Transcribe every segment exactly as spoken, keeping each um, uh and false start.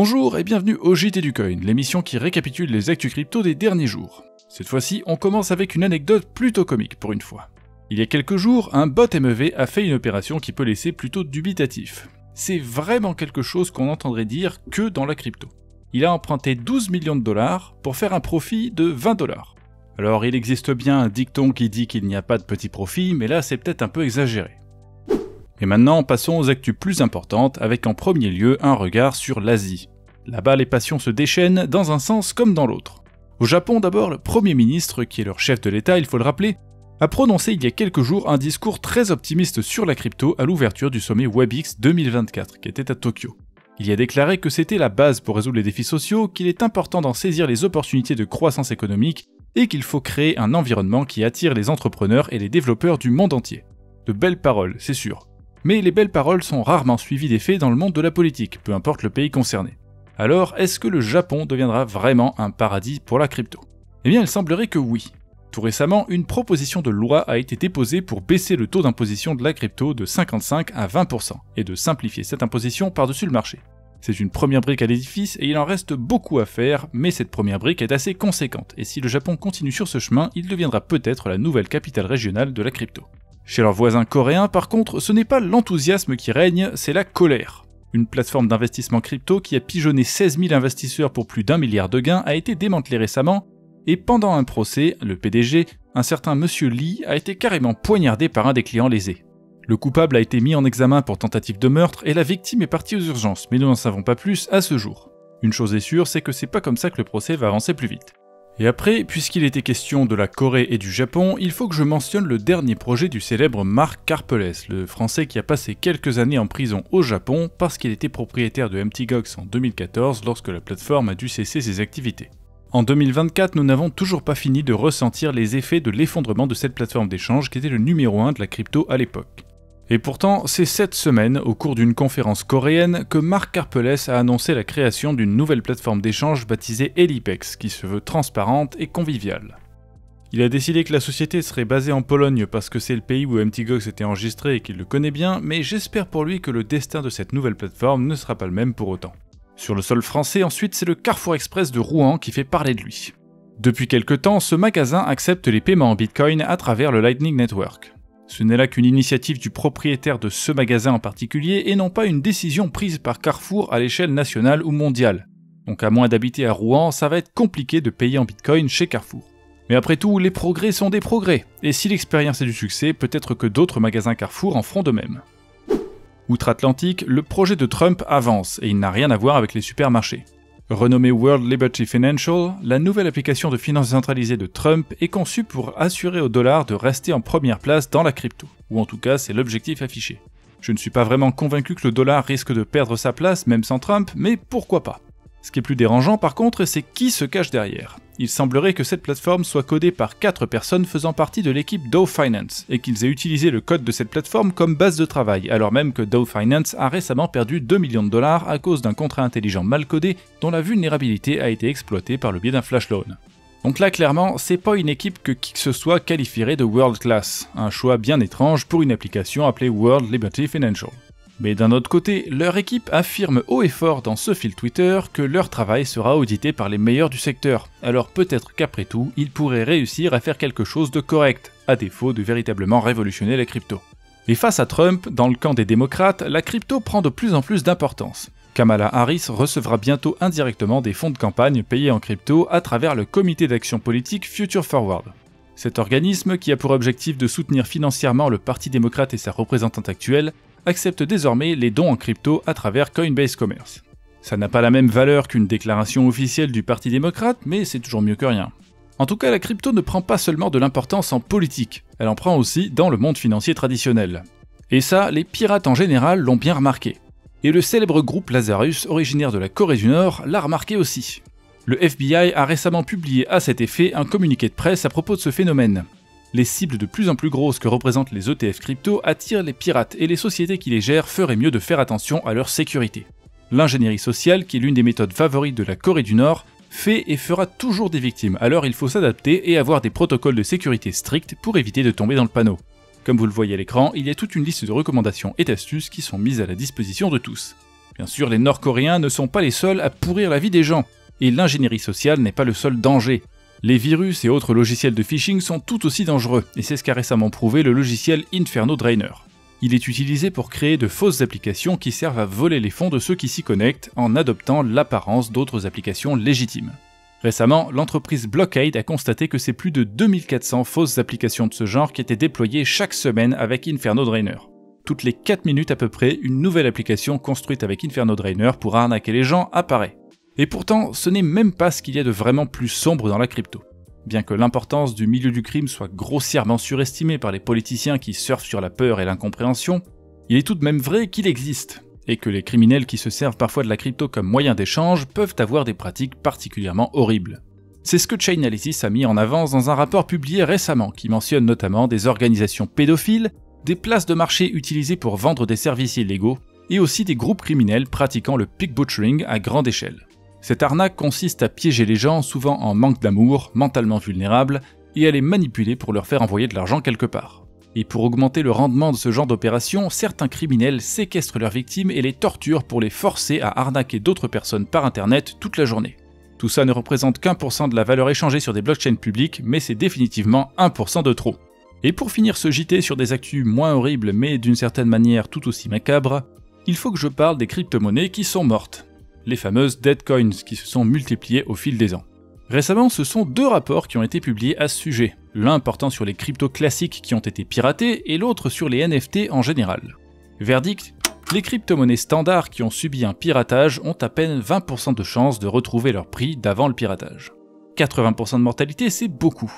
Bonjour et bienvenue au J T du Coin, l'émission qui récapitule les actus crypto des derniers jours. Cette fois-ci, on commence avec une anecdote plutôt comique pour une fois. Il y a quelques jours, un bot M E V a fait une opération qui peut laisser plutôt dubitatif. C'est vraiment quelque chose qu'on n'entendrait dire que dans la crypto. Il a emprunté douze millions de dollars pour faire un profit de vingt dollars. Alors il existe bien un dicton qui dit qu'il n'y a pas de petit profit, mais là c'est peut-être un peu exagéré. Et maintenant passons aux actus plus importantes avec en premier lieu un regard sur l'Asie. Là-bas les passions se déchaînent dans un sens comme dans l'autre. Au Japon d'abord, le Premier ministre, qui est leur chef de l'État il faut le rappeler, a prononcé il y a quelques jours un discours très optimiste sur la crypto à l'ouverture du sommet WebX deux mille vingt-quatre qui était à Tokyo. Il y a déclaré que c'était la base pour résoudre les défis sociaux, qu'il est important d'en saisir les opportunités de croissance économique et qu'il faut créer un environnement qui attire les entrepreneurs et les développeurs du monde entier. De belles paroles, c'est sûr. Mais les belles paroles sont rarement suivies des faits dans le monde de la politique, peu importe le pays concerné. Alors, est-ce que le Japon deviendra vraiment un paradis pour la crypto? Eh bien, il semblerait que oui. Tout récemment, une proposition de loi a été déposée pour baisser le taux d'imposition de la crypto de cinquante-cinq à vingt pour cent et de simplifier cette imposition par-dessus le marché. C'est une première brique à l'édifice et il en reste beaucoup à faire, mais cette première brique est assez conséquente et si le Japon continue sur ce chemin, il deviendra peut-être la nouvelle capitale régionale de la crypto. Chez leurs voisins coréens par contre, ce n'est pas l'enthousiasme qui règne, c'est la colère. Une plateforme d'investissement crypto qui a pigeonné seize mille investisseurs pour plus d'un milliard de gains a été démantelée récemment. Et pendant un procès, le P D G, un certain monsieur Lee, a été carrément poignardé par un des clients lésés. Le coupable a été mis en examen pour tentative de meurtre et la victime est partie aux urgences, mais nous n'en savons pas plus à ce jour. Une chose est sûre, c'est que c'est pas comme ça que le procès va avancer plus vite. Et après, puisqu'il était question de la Corée et du Japon, il faut que je mentionne le dernier projet du célèbre Mark Karpelès, le français qui a passé quelques années en prison au Japon parce qu'il était propriétaire de Mount. Gox en deux mille quatorze lorsque la plateforme a dû cesser ses activités. En deux mille vingt-quatre, nous n'avons toujours pas fini de ressentir les effets de l'effondrement de cette plateforme d'échange qui était le numéro un de la crypto à l'époque. Et pourtant, c'est cette semaine, au cours d'une conférence coréenne, que Mark Karpelès a annoncé la création d'une nouvelle plateforme d'échange baptisée Elipex, qui se veut transparente et conviviale. Il a décidé que la société serait basée en Pologne parce que c'est le pays où Mount. Gox était enregistré et qu'il le connaît bien, mais j'espère pour lui que le destin de cette nouvelle plateforme ne sera pas le même pour autant. Sur le sol français, ensuite, c'est le Carrefour Express de Rouen qui fait parler de lui. Depuis quelques temps, ce magasin accepte les paiements en Bitcoin à travers le Lightning Network. Ce n'est là qu'une initiative du propriétaire de ce magasin en particulier et non pas une décision prise par Carrefour à l'échelle nationale ou mondiale. Donc à moins d'habiter à Rouen, ça va être compliqué de payer en Bitcoin chez Carrefour. Mais après tout, les progrès sont des progrès, et si l'expérience est du succès, peut-être que d'autres magasins Carrefour en feront de même. Outre-Atlantique, le projet de Trump avance et il n'a rien à voir avec les supermarchés. Renommée World Liberty Financial, la nouvelle application de finances centralisée de Trump est conçue pour assurer au dollar de rester en première place dans la crypto, ou en tout cas c'est l'objectif affiché. Je ne suis pas vraiment convaincu que le dollar risque de perdre sa place même sans Trump, mais pourquoi pas? Ce qui est plus dérangeant par contre, c'est qui se cache derrière. Il semblerait que cette plateforme soit codée par quatre personnes faisant partie de l'équipe Do Finance, et qu'ils aient utilisé le code de cette plateforme comme base de travail, alors même que Do Finance a récemment perdu deux millions de dollars à cause d'un contrat intelligent mal codé dont la vulnérabilité a été exploitée par le biais d'un flash loan. Donc là clairement, c'est pas une équipe que qui que ce soit qualifierait de world class, un choix bien étrange pour une application appelée World Liberty Financial. Mais d'un autre côté, leur équipe affirme haut et fort dans ce fil Twitter que leur travail sera audité par les meilleurs du secteur, alors peut-être qu'après tout, ils pourraient réussir à faire quelque chose de correct, à défaut de véritablement révolutionner la crypto. Et face à Trump, dans le camp des démocrates, la crypto prend de plus en plus d'importance. Kamala Harris recevra bientôt indirectement des fonds de campagne payés en crypto à travers le comité d'action politique Future Forward. Cet organisme, qui a pour objectif de soutenir financièrement le Parti démocrate et sa représentante actuelle, accepte désormais les dons en crypto à travers Coinbase Commerce. Ça n'a pas la même valeur qu'une déclaration officielle du Parti démocrate, mais c'est toujours mieux que rien. En tout cas, la crypto ne prend pas seulement de l'importance en politique, elle en prend aussi dans le monde financier traditionnel. Et ça, les pirates en général l'ont bien remarqué. Et le célèbre groupe Lazarus, originaire de la Corée du Nord, l'a remarqué aussi. Le F B I a récemment publié à cet effet un communiqué de presse à propos de ce phénomène. Les cibles de plus en plus grosses que représentent les E T F crypto attirent les pirates et les sociétés qui les gèrent feraient mieux de faire attention à leur sécurité. L'ingénierie sociale, qui est l'une des méthodes favorites de la Corée du Nord, fait et fera toujours des victimes, alors il faut s'adapter et avoir des protocoles de sécurité stricts pour éviter de tomber dans le panneau. Comme vous le voyez à l'écran, il y a toute une liste de recommandations et d'astuces qui sont mises à la disposition de tous. Bien sûr, les Nord-Coréens ne sont pas les seuls à pourrir la vie des gens, et l'ingénierie sociale n'est pas le seul danger. Les virus et autres logiciels de phishing sont tout aussi dangereux, et c'est ce qu'a récemment prouvé le logiciel Inferno Drainer. Il est utilisé pour créer de fausses applications qui servent à voler les fonds de ceux qui s'y connectent en adoptant l'apparence d'autres applications légitimes. Récemment, l'entreprise Blockaid a constaté que c'est plus de deux mille quatre cents fausses applications de ce genre qui étaient déployées chaque semaine avec Inferno Drainer. Toutes les quatre minutes à peu près, une nouvelle application construite avec Inferno Drainer pour arnaquer les gens apparaît. Et pourtant, ce n'est même pas ce qu'il y a de vraiment plus sombre dans la crypto. Bien que l'importance du milieu du crime soit grossièrement surestimée par les politiciens qui surfent sur la peur et l'incompréhension, il est tout de même vrai qu'il existe, et que les criminels qui se servent parfois de la crypto comme moyen d'échange peuvent avoir des pratiques particulièrement horribles. C'est ce que Chainalysis a mis en avance dans un rapport publié récemment qui mentionne notamment des organisations pédophiles, des places de marché utilisées pour vendre des services illégaux, et aussi des groupes criminels pratiquant le pig butchering à grande échelle. Cette arnaque consiste à piéger les gens, souvent en manque d'amour, mentalement vulnérables, et à les manipuler pour leur faire envoyer de l'argent quelque part. Et pour augmenter le rendement de ce genre d'opération, certains criminels séquestrent leurs victimes et les torturent pour les forcer à arnaquer d'autres personnes par internet toute la journée. Tout ça ne représente qu'un pour cent de la valeur échangée sur des blockchains publiques, mais c'est définitivement un pour cent de trop. Et pour finir ce J T sur des actus moins horribles mais d'une certaine manière tout aussi macabres, il faut que je parle des crypto-monnaies qui sont mortes. Les fameuses deadcoins qui se sont multipliées au fil des ans. Récemment, ce sont deux rapports qui ont été publiés à ce sujet, l'un portant sur les cryptos classiques qui ont été piratés et l'autre sur les N F T en général. Verdict, les crypto-monnaies standards qui ont subi un piratage ont à peine vingt pour cent de chances de retrouver leur prix d'avant le piratage. quatre-vingts pour cent de mortalité, c'est beaucoup.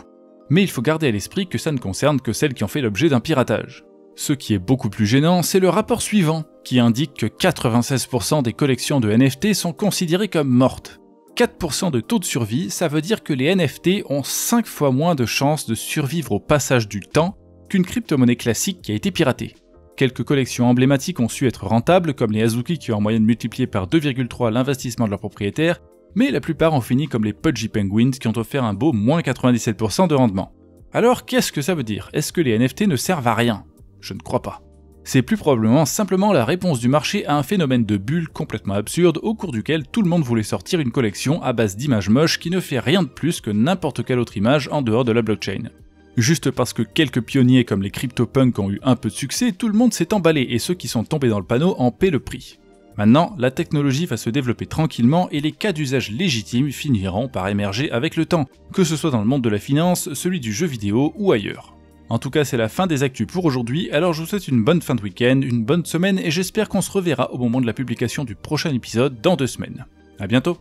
Mais il faut garder à l'esprit que ça ne concerne que celles qui ont fait l'objet d'un piratage. Ce qui est beaucoup plus gênant, c'est le rapport suivant, qui indique que quatre-vingt-seize pour cent des collections de N F T sont considérées comme mortes. quatre pour cent de taux de survie, ça veut dire que les N F T ont cinq fois moins de chances de survivre au passage du temps qu'une crypto-monnaie classique qui a été piratée. Quelques collections emblématiques ont su être rentables, comme les Azuki qui ont en moyenne multiplié par deux virgule trois l'investissement de leurs propriétaires, mais la plupart ont fini comme les Pudgy Penguins qui ont offert un beau moins quatre-vingt-dix-sept pour cent de rendement. Alors qu'est-ce que ça veut dire? Est-ce que les N F T ne servent à rien? Je ne crois pas. C'est plus probablement simplement la réponse du marché à un phénomène de bulle complètement absurde au cours duquel tout le monde voulait sortir une collection à base d'images moches qui ne fait rien de plus que n'importe quelle autre image en dehors de la blockchain. Juste parce que quelques pionniers comme les CryptoPunks ont eu un peu de succès, tout le monde s'est emballé et ceux qui sont tombés dans le panneau en paient le prix. Maintenant, la technologie va se développer tranquillement et les cas d'usage légitimes finiront par émerger avec le temps, que ce soit dans le monde de la finance, celui du jeu vidéo ou ailleurs. En tout cas, c'est la fin des actus pour aujourd'hui, alors je vous souhaite une bonne fin de week-end, une bonne semaine, et j'espère qu'on se reverra au moment de la publication du prochain épisode dans deux semaines. À bientôt!